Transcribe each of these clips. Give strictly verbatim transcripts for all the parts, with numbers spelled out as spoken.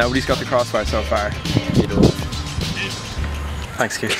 Nobody's got the crossbar so far. You know. Thanks, kid.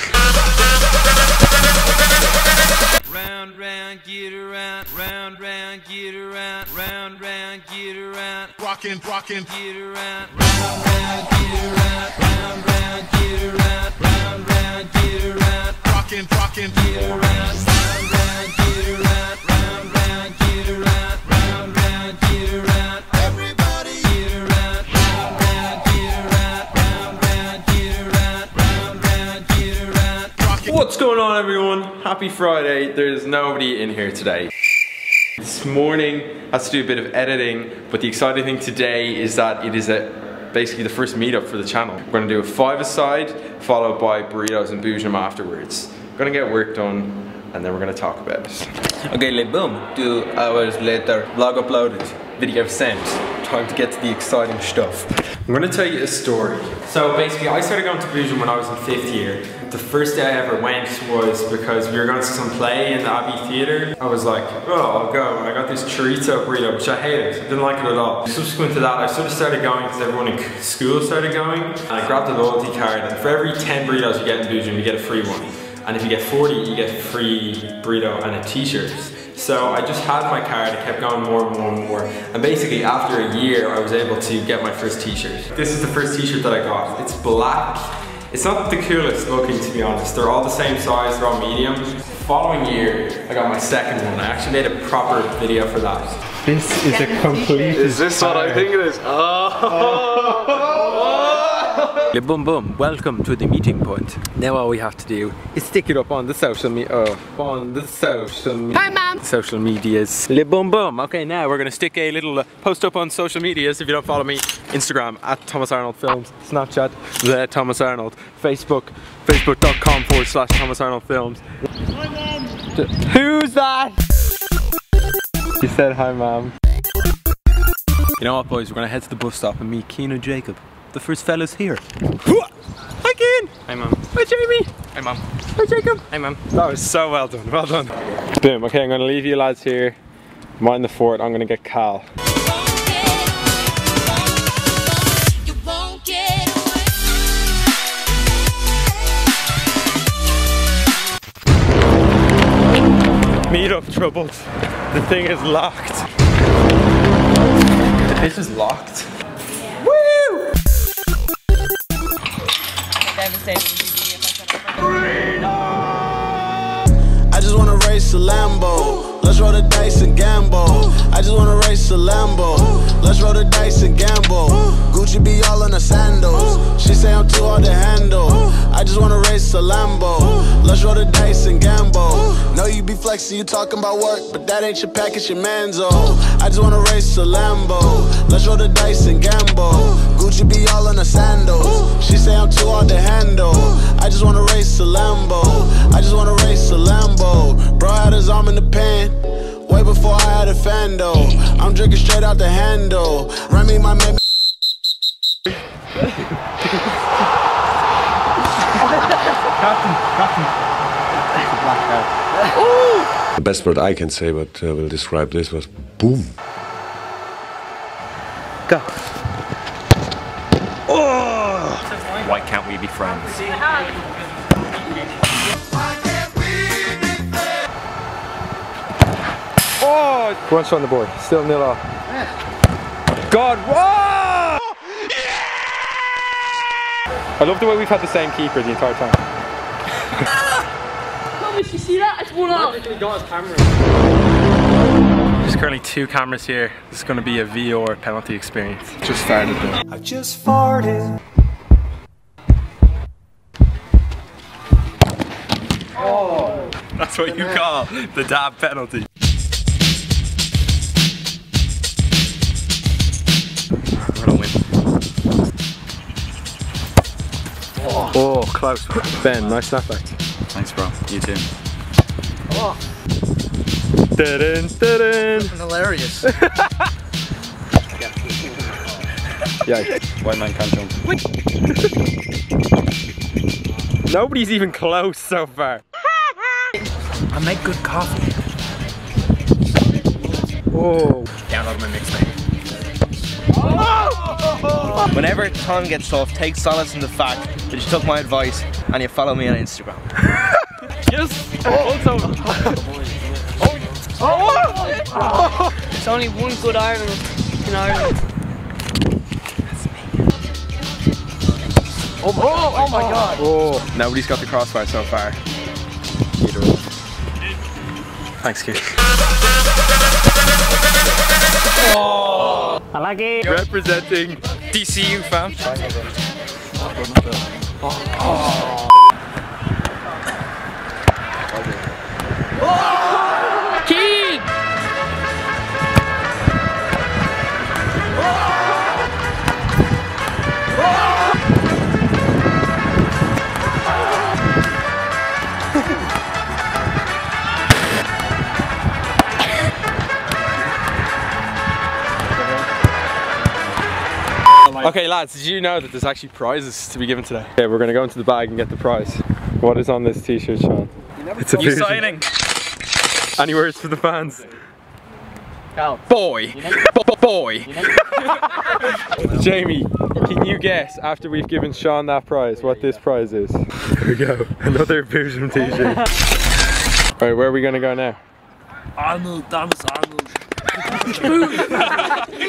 Round, round, get around. Round, round, get around. Round, round, get around. Rockin', rockin', get around. Round, round, get around. Round, round, get around. Round, round, get around. Rockin', rockin', get around. Round, round, get around. Round, round, get around. Round, round, get around. Everybody get around. Round, round, get around. Round, round, get around. Round, round, get around. Rockin'. What's going on, everyone? Happy Friday. There's nobody in here today. This morning I had to do a bit of editing, but the exciting thing today is that it is a, basically the first meetup for the channel. We're going to do a five-a-side, followed by burritos and Boojum afterwards. We're going to get work done, and then we're going to talk about it. Okay, like boom, two hours later, vlog uploaded, video sent. Time to get to the exciting stuff. I'm going to tell you a story. So basically, I started going to Boojum when I was in fifth year. The first day I ever went was because we were going to some play in the Abbey Theatre. I was like, oh, I'll go. I got this chorizo burrito, which I hated. I didn't like it at all. Subsequent to that, I sort of started going because everyone in school started going. And I grabbed a loyalty card, and for every ten burritos you get in Boojum, you get a free one. And if you get forty, you get a free burrito and a t-shirt. So I just had my card, I kept going more and more and more. And basically after a year, I was able to get my first t-shirt. This is the first t-shirt that I got. It's black. It's not the coolest looking, to be honest. They're all the same size, they're all medium. The following year, I got my second one. I actually made a proper video for that. This is a complete... Is this what I think it is? Oh! Le boom boom, welcome to the meeting point. Now all we have to do is stick it up on the social media. Oh, on the social media. Hi, Mom! Social medias. Le boom boom. Okay, now we're gonna stick a little post up on social medias. If you don't follow me, Instagram at Thomas Arnold Films, Snapchat the Thomas Arnold, Facebook facebook.com forward slash Thomas Arnold Films. Hi, Mom. Who's that? You said hi, Mom. You know what, boys? We're gonna head to the bus stop and meet Keen and Jacob, the first fellas here. Hi, Keen. Hi, Mom. Hi, Jamie. Hi, Mom. Hi, Jacob. Hi, Mom. That was so well done. Well done. Boom. Okay, I'm gonna leave you lads here. Mind the fort. I'm gonna get Cal. Meetup troubled. The thing is locked. The bitch is locked. Yeah. Woo! I just wanna race a Lambo. Let's roll the dice and gamble. I just wanna race a Lambo. Let's roll the dice and gamble. Gucci be all in her sandals. She say I'm too hard to handle. I just wanna race a Lambo. Let's roll the dice and gamble. Know you be flexing, you talking about work, but that ain't your package, your manzo. I just wanna race a Lambo. Let's roll the dice and gamble. Gucci be all in her sandals. She say I'm too hard to handle. I just wanna race a Lambo. I just wanna race a Lambo. Bro had his arm in the pan way before I had a fan though. I'm drinking straight out the handle. Remy my man. Captain, Captain. The best word I can say, but uh, will describe this, was boom. Go. Oh. Why can't we be friends? Oh! One shot on the board. Still nil off. God! Whoa! Yeah! I love the way we've had the same keeper the entire time. You see that? It's one out. There's currently two cameras here. This is going to be a V R penalty experience. Just started though. I just farted. Oh, that's what you call the dab penalty. We're gonna win. Oh, oh close. Ben, nice snapback. Thanks, bro. You too. Oh. Da-dun, da-dun. That's hilarious. Yeah, white man can't jump. Nobody's even close so far. I make good coffee. Whoa. Download my mixtape. Whenever Tom gets tough, take solace in the fact that you took my advice and you follow me on Instagram. Yes! Also. Oh. Oh. Oh. There's only one good Ireland in Ireland. That's me. Oh my god! Oh, oh my god! Oh. Nobody's got the crossbar so far. Either way. Thanks, kid. Oh. I like it. Representing D C U Foundation. Oh. Oh. Oh! Key! Oh! Oh! Okay, lads, did you know that there's actually prizes to be given today? Okay, we're gonna go into the bag and get the prize. What is on this t-shirt, Sean? It's a Boojum. You signing. Any words for the fans? Oh. Boy! Boy! Jamie, can you guess, after we've given Sean that prize, what this prize is? There we go. Another Boojum t-shirt. Alright, where are we gonna go now? Arnold, Thomas Arnold. Do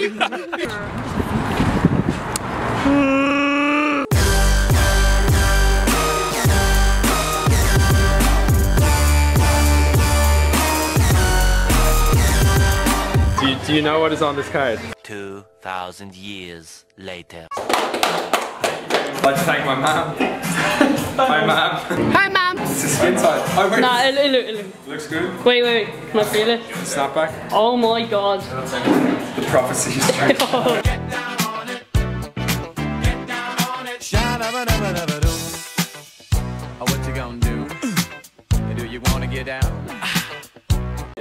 you, do you know what is on this card? Two thousand years later. I'd like to thank my mum. Hi mum. Hi mum. It's a skin tight. Oh wait. Nah, it, it, it, it looks good. Wait, wait, wait. Can I feel it? Snapback. Oh my god. The prophecy is true. Oh. Get down on it. Get down on it. Oh, what you gonna do? Do you wanna get down?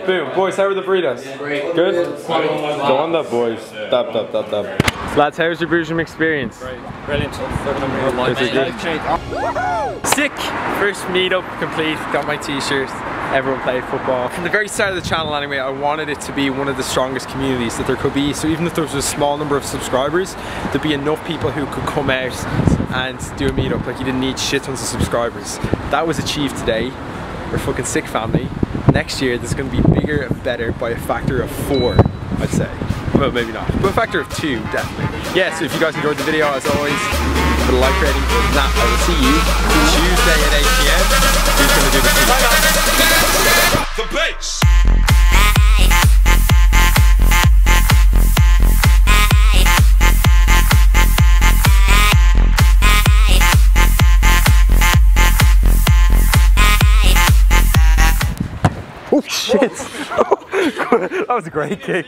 Boom, boys, how are the burritos? Great. Good? Go on that, boys. Dab, dab, dab, dab. Lads, how was your Boojum experience? Brilliant. Sick! First meetup complete, got my t-shirt. Everyone played football. From the very start of the channel anyway, I wanted it to be one of the strongest communities that there could be. So even if there was a small number of subscribers, there'd be enough people who could come out and do a meetup. Like, you didn't need shit tons of subscribers. That was achieved today. We're fucking sick, family. Next year, this is going to be bigger and better by a factor of four, I'd say. Well, maybe not. But a factor of two, definitely. Yeah, so if you guys enjoyed the video, as always, put a like rating. And that, I will see you Tuesday at eight p m Who's going to do the team? Bye guys. The bass. Shit. That was a great kick.